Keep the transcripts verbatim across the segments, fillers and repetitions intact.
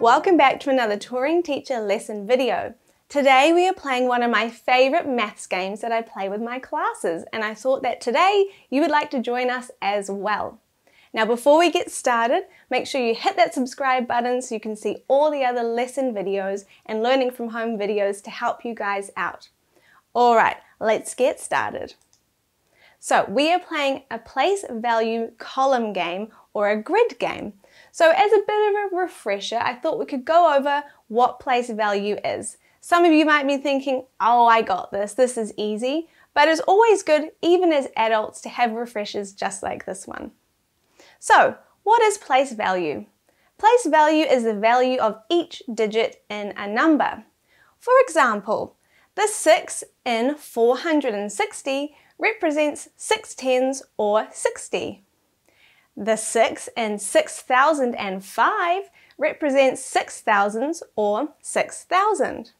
Welcome back to another Touring Teacher lesson video. Today we are playing one of my favorite maths games that I play with my classes, and I thought that today you would like to join us as well. Now before we get started, make sure you hit that subscribe button so you can see all the other lesson videos and learning from home videos to help you guys out. Alright, let's get started. So we are playing a place value column game or a grid game. So as a bit of a refresher, I thought we could go over what place value is. Some of you might be thinking, oh, I got this, this is easy, but it's always good, even as adults, to have refreshers just like this one. So what is place value? Place value is the value of each digit in a number. For example, the six in four hundred sixty represents six tens or sixty. The six in six thousand five represents six thousands or six thousand.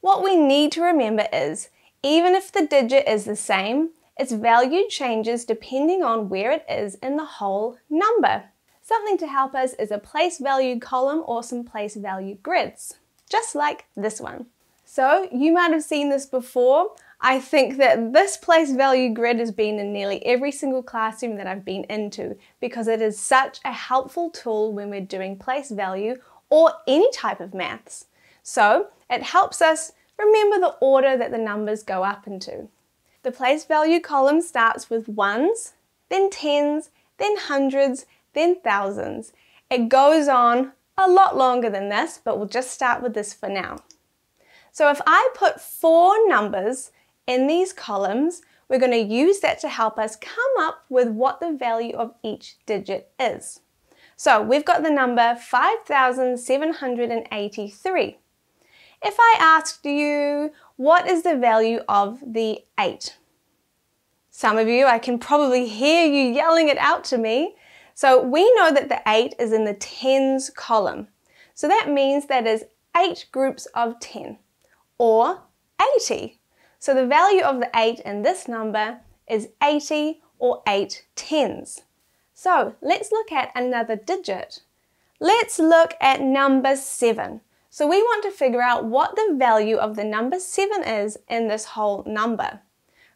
What we need to remember is, even if the digit is the same, its value changes depending on where it is in the whole number. Something to help us is a place value column or some place value grids, just like this one. So you might have seen this before. I think that this place value grid has been in nearly every single classroom that I've been into because it is such a helpful tool when we're doing place value or any type of maths. So it helps us remember the order that the numbers go up into. The place value column starts with ones, then tens, then hundreds, then thousands. It goes on a lot longer than this, but we'll just start with this for now. So if I put four numbers in these columns, we're going to use that to help us come up with what the value of each digit is. So we've got the number five thousand seven hundred eighty-three. If I asked you, what is the value of the eight? Some of you, I can probably hear you yelling it out to me. So we know that the eight is in the tens column. So that means that is eight groups of ten. Or eighty. So the value of the eight in this number is eighty or eight tens. So let's look at another digit. Let's look at number seven. So we want to figure out what the value of the number seven is in this whole number.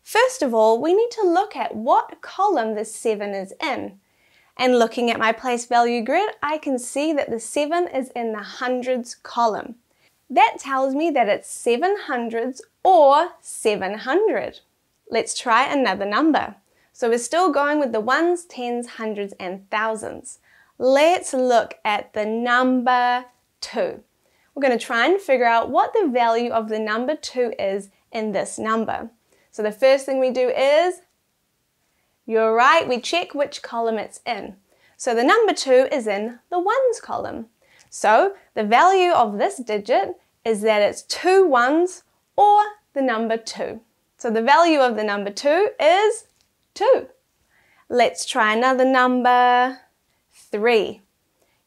First of all, we need to look at what column the seven is in. And looking at my place value grid, I can see that the seven is in the hundreds column. That tells me that it's seven hundreds or seven hundred. Let's try another number. So we're still going with the ones, tens, hundreds, and thousands. Let's look at the number two. We're going to try and figure out what the value of the number two is in this number. So the first thing we do is, you're right, we check which column it's in. So the number two is in the ones column. So the value of this digit is that it's two ones or the number two. So the value of the number two is two. Let's try another number, three.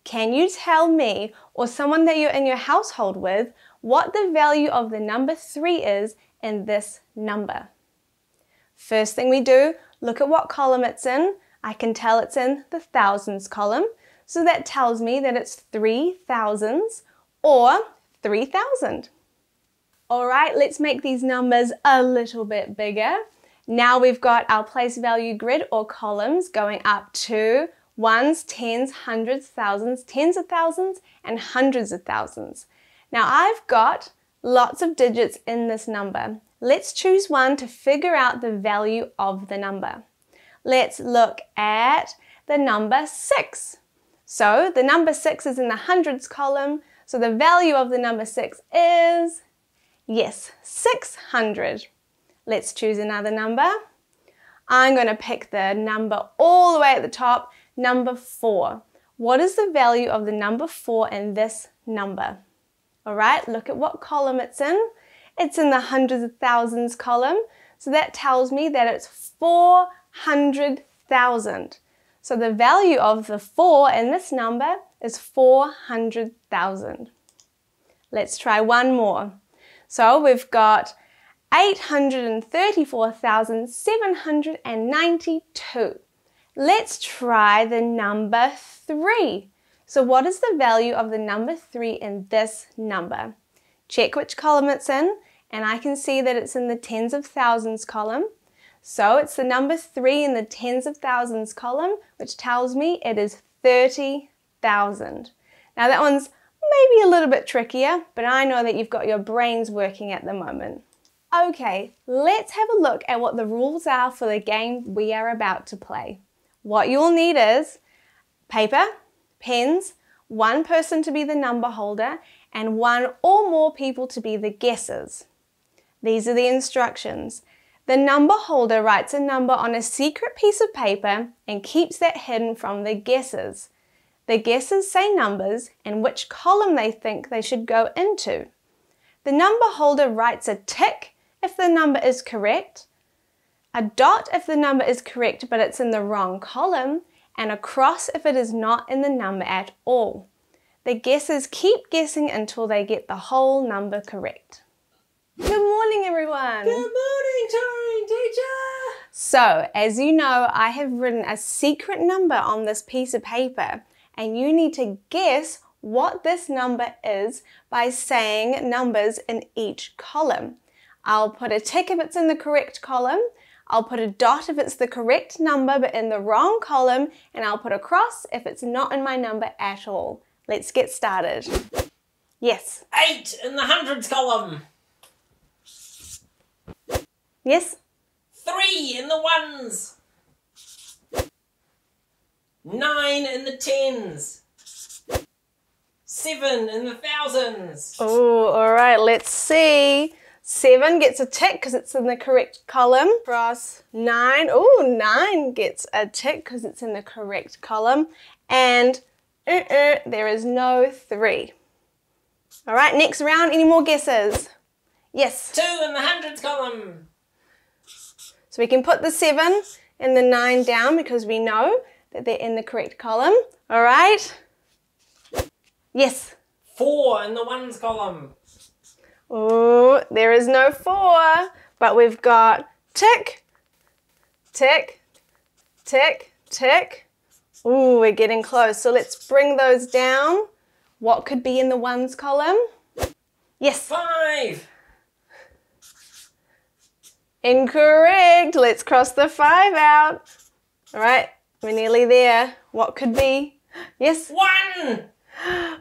Can you tell me or someone that you're in your household with what the value of the number three is in this number? First thing we do, look at what column it's in. I can tell it's in the thousands column. So that tells me that it's three thousands or three thousand. All right, let's make these numbers a little bit bigger. Now we've got our place value grid or columns going up to ones, tens, hundreds, thousands, tens of thousands, and hundreds of thousands. Now I've got lots of digits in this number. Let's choose one to figure out the value of the number. Let's look at the number six. So the number six is in the hundreds column, so the value of the number six is, yes, six hundred. Let's choose another number. I'm going to pick the number all the way at the top, number four. What is the value of the number four in this number? All right, look at what column it's in. It's in the hundreds of thousands column, so that tells me that it's four hundred thousand. So the value of the four in this number is four hundred thousand. Let's try one more. So we've got eight hundred thirty-four thousand seven hundred ninety-two. Let's try the number three. So what is the value of the number three in this number? Check which column it's in, and I can see that it's in the tens of thousands column. So it's the number three in the tens of thousands column, which tells me it is thirty thousand. Now that one's maybe a little bit trickier, but I know that you've got your brains working at the moment. Okay, let's have a look at what the rules are for the game we are about to play. What you'll need is paper, pens, one person to be the number holder, and one or more people to be the guessers. These are the instructions. The number holder writes a number on a secret piece of paper and keeps that hidden from the guessers. The guessers say numbers and which column they think they should go into. The number holder writes a tick if the number is correct, a dot if the number is correct but it's in the wrong column, and a cross if it is not in the number at all. The guessers keep guessing until they get the whole number correct. Good morning, everyone! Good morning, Touring Teacher! So, as you know, I have written a secret number on this piece of paper, and you need to guess what this number is by saying numbers in each column. I'll put a tick if it's in the correct column, I'll put a dot if it's the correct number but in the wrong column, and I'll put a cross if it's not in my number at all. Let's get started. Yes. Eight in the hundreds column. Yes. Three in the ones. Nine in the tens. Seven in the thousands. Oh, all right, let's see. Seven gets a tick because it's in the correct column. Cross. Nine. Oh, nine gets a tick because it's in the correct column. And uh-uh, there is no three. All right, next round, any more guesses? Yes. Two in the hundreds column. So we can put the seven and the nine down because we know that they're in the correct column. All right. Yes. Four in the ones column. Oh, there is no four, but we've got tick, tick, tick, tick. Oh, we're getting close. So let's bring those down. What could be in the ones column? Yes. Five. Incorrect. Let's cross the five out. All right, we're nearly there. What could be? Yes. One.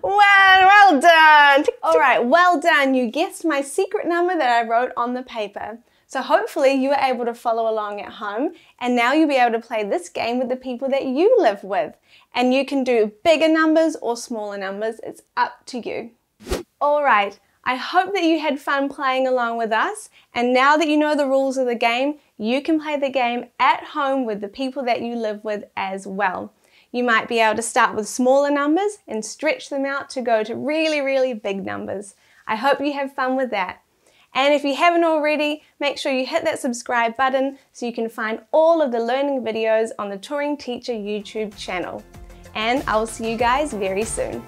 Well, well done! Alright, well done. You guessed my secret number that I wrote on the paper. So hopefully you were able to follow along at home, and now you'll be able to play this game with the people that you live with. And you can do bigger numbers or smaller numbers. It's up to you. Alright, I hope that you had fun playing along with us, and now that you know the rules of the game, you can play the game at home with the people that you live with as well. You might be able to start with smaller numbers and stretch them out to go to really, really big numbers. I hope you have fun with that. And if you haven't already, make sure you hit that subscribe button so you can find all of the learning videos on the Touring Teacher YouTube channel. And I will see you guys very soon.